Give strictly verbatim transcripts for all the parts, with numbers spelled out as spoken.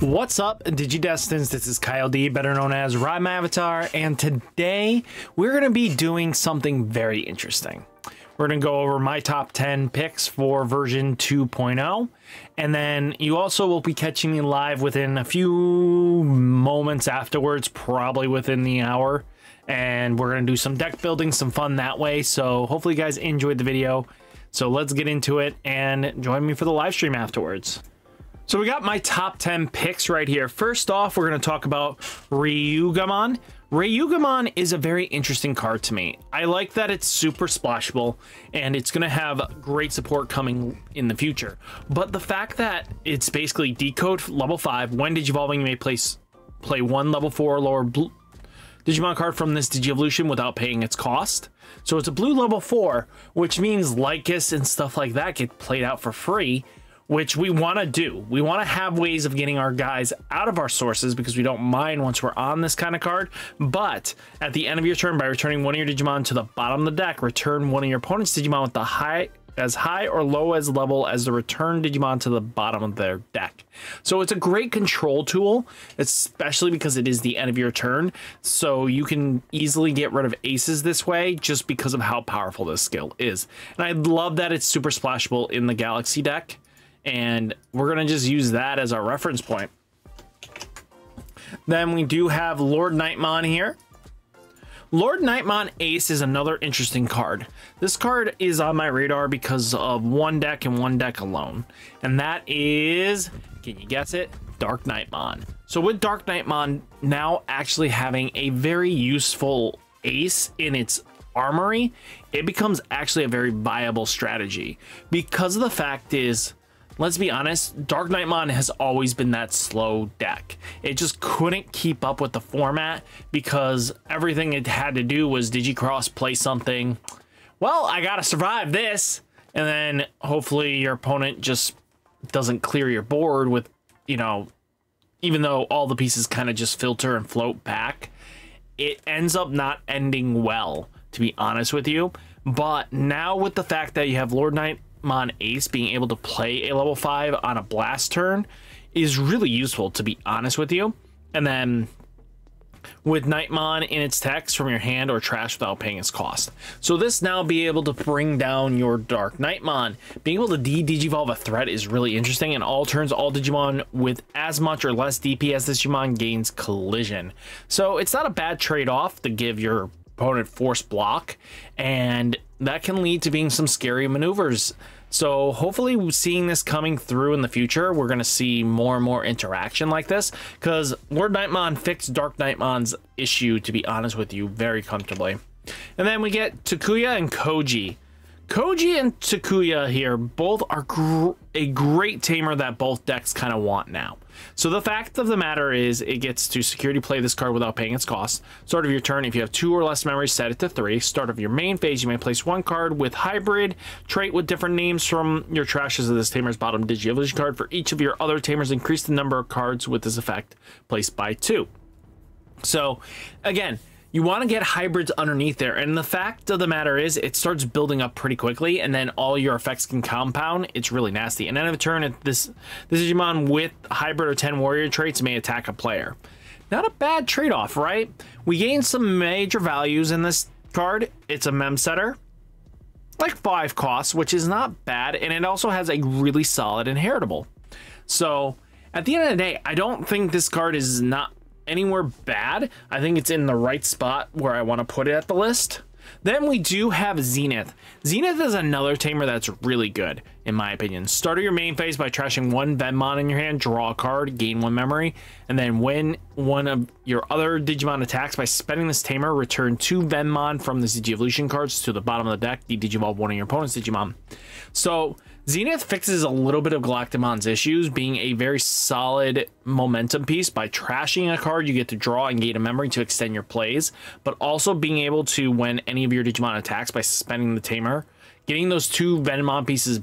What's up, DigiDestins? This is Kyle D, better known as RideMyAvatar, and today we're going to be doing something very interesting. We're going to go over my top ten picks for version two point oh, and then you also will be catching me live within a few moments afterwards, probably within the hour, and we're going to do some deck building, some fun that way, so hopefully you guys enjoyed the video. So let's get into it and join me for the live stream afterwards. So we got my top ten picks right here. First off, we're going to talk about Ryudamon. Ryudamon is a very interesting card to me. I like that it's super splashable and it's going to have great support coming in the future. But the fact that it's basically decode level five, when digivolving, you may place play one level four or lower blue Digimon card from this Digievolution without paying its cost. So it's a blue level four, which means Lycus and stuff like that get played out for free, which we want to do. We want to have ways of getting our guys out of our sources because we don't mind once we're on this kind of card. But at the end of your turn, by returning one of your Digimon to the bottom of the deck, return one of your opponent's Digimon with the high as high or low as level as the return Digimon to the bottom of their deck. So it's a great control tool, especially because it is the end of your turn. So you can easily get rid of aces this way just because of how powerful this skill is. And I love that it's super splashable in the Galaxy deck. And we're going to just use that as our reference point. Then we do have LordKnightmon here. LordKnightmon Ace is another interesting card. This card is on my radar because of one deck and one deck alone. And that is, can you guess it? DarkKnightmon. So with DarkKnightmon now actually having a very useful ace in its armory, it becomes actually a very viable strategy because of the fact is, let's be honest, DarkKnightmon has always been that slow deck. It just couldn't keep up with the format because everything it had to do was Digicross, play something. Well, I gotta survive this. And then hopefully your opponent just doesn't clear your board with, you know, even though all the pieces kind of just filter and float back, it ends up not ending well, to be honest with you. But now with the fact that you have LordKnightmon Ace being able to play a level five on a blast turn is really useful, to be honest with you. And then with Knightmon in its text, from your hand or trash without paying its cost. So this now be able to bring down your DarkKnightmon. Being able to de-digivolve a threat is really interesting, and all turns all Digimon with as much or less D P as this Digimon gains collision. So it's not a bad trade-off to give your opponent force block, and that can lead to being some scary maneuvers. So hopefully seeing this coming through in the future, we're going to see more and more interaction like this because LordKnightmon fixed DarkKnightmon's issue, to be honest with you, very comfortably. And then we get Takuya and Koji. Koji and Takuya here both are gr a great tamer that both decks kind of want now. So the fact of the matter is it gets to security play this card without paying its cost. Start of your turn, if you have two or less memories, set it to three. Start of your main phase, you may place one card with hybrid trait with different names from your trashes of this tamer's bottom Digievolution card. For each of your other tamers, increase the number of cards with this effect placed by two. So again, you want to get hybrids underneath there, and the fact of the matter is it starts building up pretty quickly, and then all your effects can compound. It's really nasty. And end of a turn, if this this Digimon with hybrid or ten warrior traits may attack a player. Not a bad trade-off, right? We gain some major values in this card. It's a mem setter, like five costs, which is not bad, and it also has a really solid inheritable. So at the end of the day, I don't think this card is not anywhere bad. I think it's in the right spot where I want to put it at the list. Then we do have Zenith. Zenith is another tamer that's really good, in my opinion. Start your main phase by trashing one Venmon in your hand, draw a card, gain one memory, and then when one of your other Digimon attacks by spending this tamer, return two Venmon from the Digievolution cards to the bottom of the deck, de-digivolve one of your opponent's Digimon. So Zenith fixes a little bit of Galactimon's issues, being a very solid momentum piece by trashing a card you get to draw and gain a memory to extend your plays, but also being able to, when any of your Digimon attacks by suspending the tamer, getting those two Venmon pieces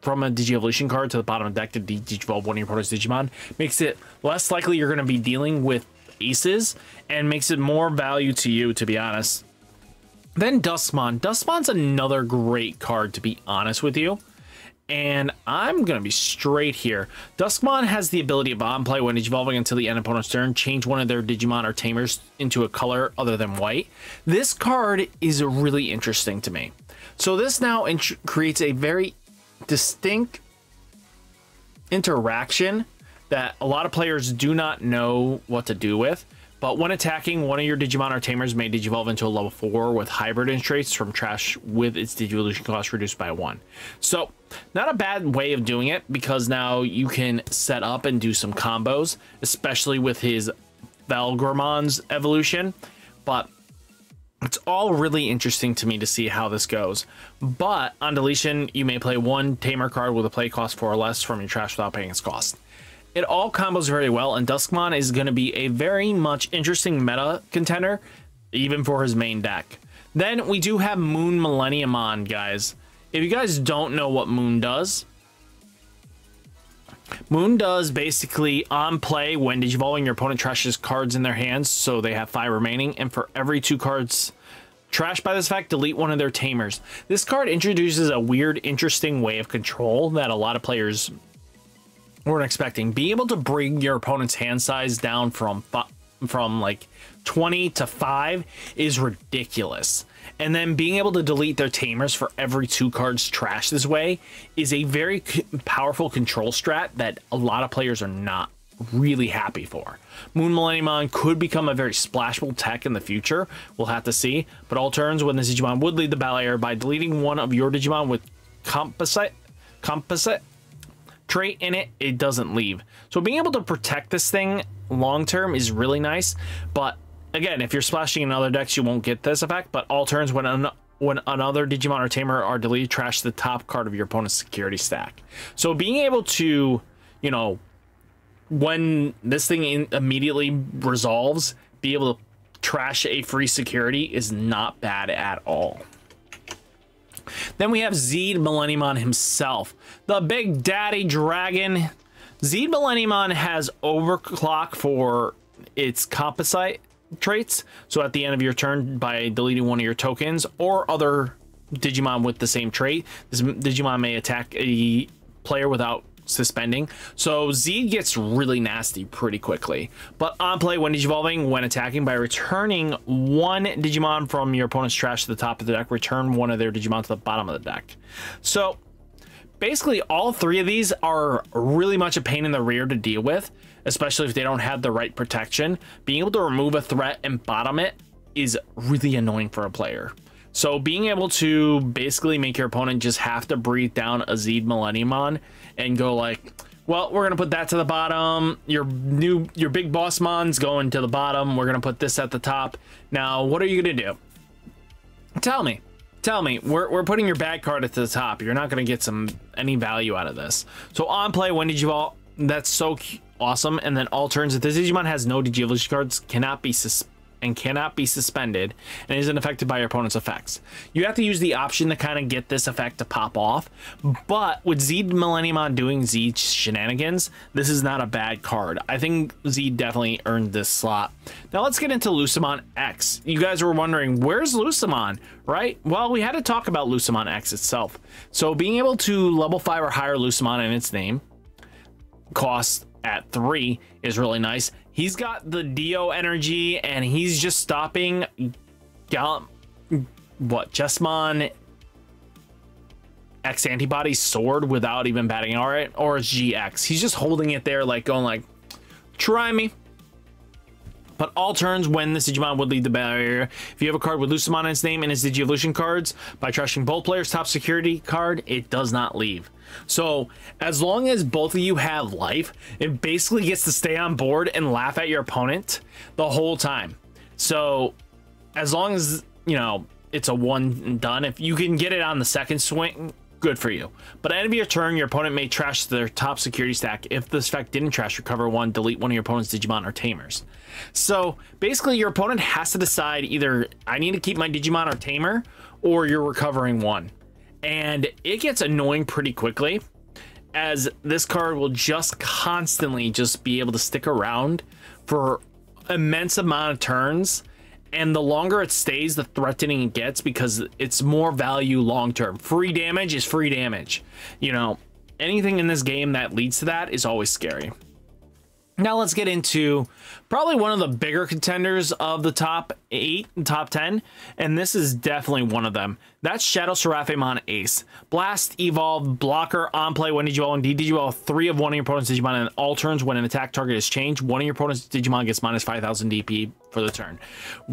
from a Digievolution card to the bottom of the deck to de-digivolve one of your opponent's Digimon makes it less likely you're going to be dealing with aces and makes it more value to you, to be honest. Then Duskmon. Duskmon's another great card, to be honest with you. and I'm going to be straight here. Duskmon has the ability of Bomb Play. When it's evolving until the end of opponent's turn, change one of their Digimon or Tamers into a color other than white. This card is really interesting to me. So this now creates a very distinct interaction that a lot of players do not know what to do with. But when attacking, one of your Digimon or Tamers may digivolve into a level four with hybrid and traits from trash with its digivolution cost reduced by one. So not a bad way of doing it, because now you can set up and do some combos, especially with his Velgrimon's evolution. But it's all really interesting to me to see how this goes. But on deletion, you may play one Tamer card with a play cost four or less from your trash without paying its cost. It all combos very well, and Duskmon is going to be a very much interesting meta contender, even for his main deck. Then we do have Moon=Millenniummon, guys. If you guys don't know what Moon does, Moon does basically on play when digivolving, your opponent trashes cards in their hands, so they have five remaining, and for every two cards trashed by this fact, delete one of their Tamers. This card introduces a weird, interesting way of control that a lot of players weren't expecting. Being able to bring your opponent's hand size down from from like twenty to five is ridiculous, and then being able to delete their Tamers for every two cards trash this way is a very powerful control strat that a lot of players are not really happy for. Moon=Millenniummon could become a very splashable tech in the future. We'll have to see. But all turns, when this Digimon would lead the battle area by deleting one of your Digimon with composite composite trait in it, it doesn't leave. So being able to protect this thing long term is really nice. But again, if you're splashing in other decks, you won't get this effect. But all turns, when an when another Digimon or Tamer are deleted, trash the top card of your opponent's security stack. So being able to, you know, when this thing in immediately resolves, be able to trash a free security is not bad at all. Then we have ZeedMillenniummon himself, the big daddy dragon. ZeedMillenniummon has overclock for its composite traits, so at the end of your turn, by deleting one of your tokens or other Digimon with the same trait, this Digimon may attack a player without suspending. So Zed gets really nasty pretty quickly. But on play, when digivolving, when attacking, by returning one Digimon from your opponent's trash to the top of the deck, return one of their Digimon to the bottom of the deck. So basically all three of these are really much a pain in the rear to deal with, especially if they don't have the right protection. Being able to remove a threat and bottom it is really annoying for a player. So being able to basically make your opponent just have to breathe down a ZeedMillenniummon and go like, well, we're going to put that to the bottom. Your new, your big boss mon's going to the bottom. We're going to put this at the top. Now, what are you going to do? Tell me, tell me we're, we're putting your bad card at the top. You're not going to get some, any value out of this. So on play, when did you all, that's so awesome. And then all turns, if this Digimon has no digivolution cards, cannot be suspended. and cannot be suspended and isn't affected by your opponent's effects. You have to use the option to kind of get this effect to pop off, but with ZeedMillenniummon doing Zed shenanigans, this is not a bad card. I think Zed definitely earned this slot. Now let's get into Lucemon X. You guys were wondering, where's Lucemon, right? Well, we had to talk about Lucemon X itself. So being able to level five or higher Lucemon in its name, cost at three, is really nice. He's got the Dio energy, and he's just stopping Gal what Jesmon X antibody sword without even batting an eye, or his G X. He's just holding it there, like going like, try me. But all turns, when this Digimon would lead the barrier, if you have a card with Lucemon in its name and its Digivolution cards, by trashing both players' top security card, it does not leave. So as long as both of you have life, it basically gets to stay on board and laugh at your opponent the whole time. So as long as, you know, it's a one and done, if you can get it on the second swing, good for you. But at the end of your turn, your opponent may trash their top security stack. If this effect didn't trash, recover one, delete one of your opponent's Digimon or Tamers. So basically your opponent has to decide either I need to keep my Digimon or Tamer, or you're recovering one. And it gets annoying pretty quickly, as this card will just constantly just be able to stick around for immense amount of turns and the longer it stays, the threatening it gets, because it's more value long term. Free damage is free damage. You know, anything in this game that leads to that is always scary. Now let's get into probably one of the bigger contenders of the top eight and top ten, and this is definitely one of them. That's ShadowSeraphimon Ace. Blast, Evolve, Blocker, On Play, when Digiball, and D-Digiball three of one of your opponent's Digimon in all turns. When an attack target is changed, one of your opponent's Digimon gets minus five thousand D P for the turn.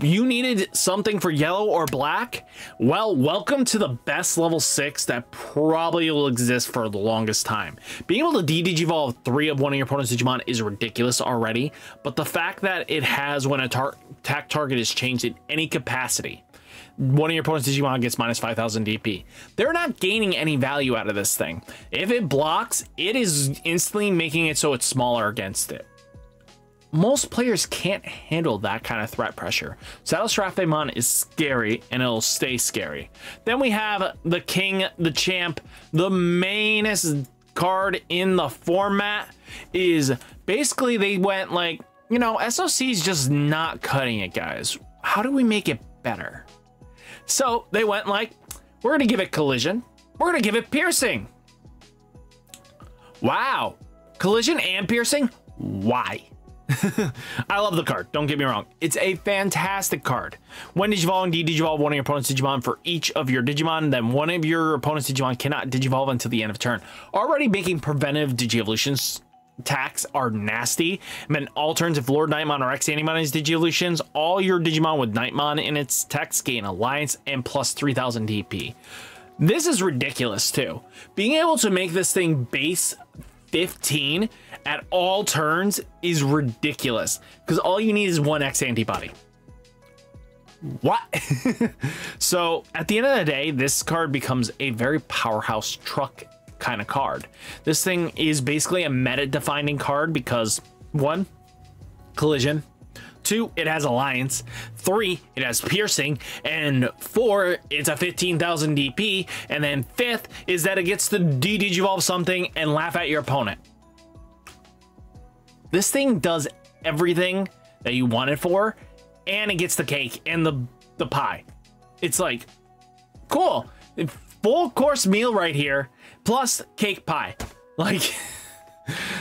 You needed something for yellow or black? Well, welcome to the best level six that probably will exist for the longest time. Being able to D-Digivolve three of one of your opponent's Digimon is ridiculous already, but the fact that it has when a tar attack target is changed in any capacity, one of your opponent's Digimon gets minus five thousand D P. They're not gaining any value out of this thing. If it blocks, it is instantly making it so it's smaller against it. Most players can't handle that kind of threat pressure. ShadowSeraphimon is scary, and it'll stay scary. Then we have the king, the champ, the mainest card in the format. Is basically they went like, you know, S O C is just not cutting it, guys. How do we make it better? So they went like, we're gonna give it collision, we're gonna give it piercing. Wow, collision and piercing, why? I love the card, don't get me wrong. It's a fantastic card. When Digivolve and D-Digivolve one of your opponent's Digimon for each of your Digimon, then one of your opponent's Digimon cannot Digivolve until the end of turn. Already making preventive Digievolutions attacks are nasty. I mean, all turns, if LordKnightmon or X antibody is Digievolutions, all your Digimon with Knightmon in its text gain alliance and plus three thousand D P. This is ridiculous too. Being able to make this thing base fifteen at all turns is ridiculous, because all you need is one X antibody. What? So at the end of the day, this card becomes a very powerhouse truck kind of card. This thing is basically a meta defining card, because one, collision, two, it has alliance, three, it has piercing, and four, it's a fifteen thousand D P, and then fifth is that it gets to D-Digivolve something and laugh at your opponent. This thing does everything that you want it for, and it gets the cake and the, the pie. It's like, cool, full course meal right here, plus cake pie. Like,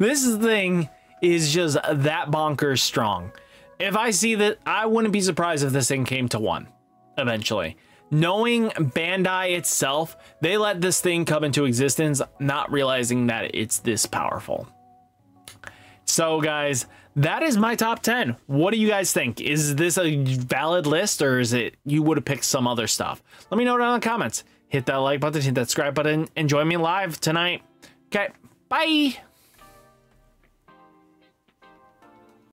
this thing is just that bonkers strong. If I see that, I wouldn't be surprised if this thing came to one eventually. Knowing Bandai itself, they let this thing come into existence, not realizing that it's this powerful. So guys, that is my top ten. What do you guys think? Is this a valid list, or is it you would have picked some other stuff? Let me know down in the comments. Hit that like button, hit that subscribe button, and join me live tonight. Okay, bye.